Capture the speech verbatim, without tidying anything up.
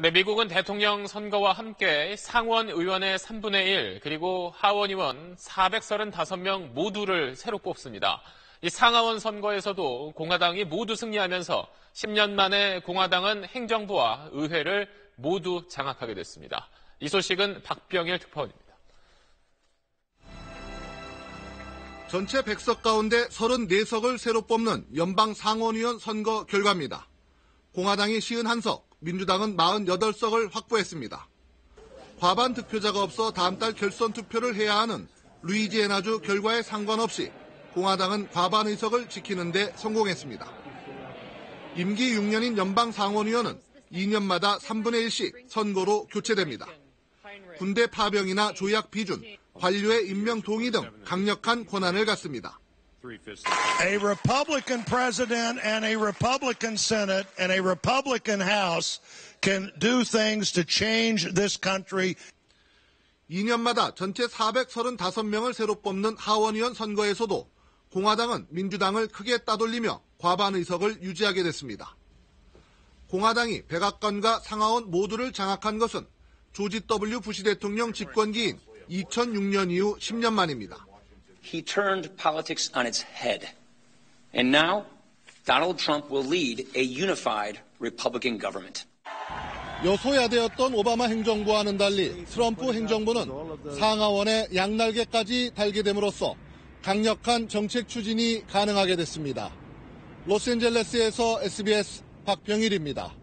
그런데 미국은 대통령 선거와 함께 상원 의원의 삼분의 일 그리고 하원 의원 사백삼십오 명 모두를 새로 뽑습니다. 이 상하원 선거에서도 공화당이 모두 승리하면서 십 년 만에 공화당은 행정부와 의회를 모두 장악하게 됐습니다. 이 소식은 박병일 특파원입니다. 전체 백 석 가운데 삼십사 석을 새로 뽑는 연방 상원의원 선거 결과입니다. 공화당이 오십일 석, 민주당은 사십팔 석을 확보했습니다. 과반 득표자가 없어 다음 달 결선 투표를 해야 하는 루이지애나주 결과에 상관없이 공화당은 과반 의석을 지키는 데 성공했습니다. 임기 육 년인 연방 상원의원은 이 년마다 삼분의 일씩 선거로 교체됩니다. 군대 파병이나 조약 비준, 관료의 임명 동의 등 강력한 권한을 갖습니다. A Republican president and a Republican Senate and a Republican House can do things to change this country. 이 년마다 전체 사백삼십오 명을 새로 뽑는 하원의원 선거에서도 공화당은 민주당을 크게 따돌리며 과반 의석을 유지하게 됐습니다. 공화당이 백악관과 상하원 모두를 장악한 것은 조지 더블유 부시 대통령 집권기인 이천육 년 이후 십 년 만입니다. He turned politics on its head. And now Donald Trump will lead a unified Republican government. 여소야대였던 오바마 행정부와는 달리 트럼프 행정부는 상하원의 양날개까지 달게 됨으로써 강력한 정책 추진이 가능하게 됐습니다. 로스앤젤레스에서 에스비에스 박병일입니다.